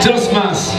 Just Más.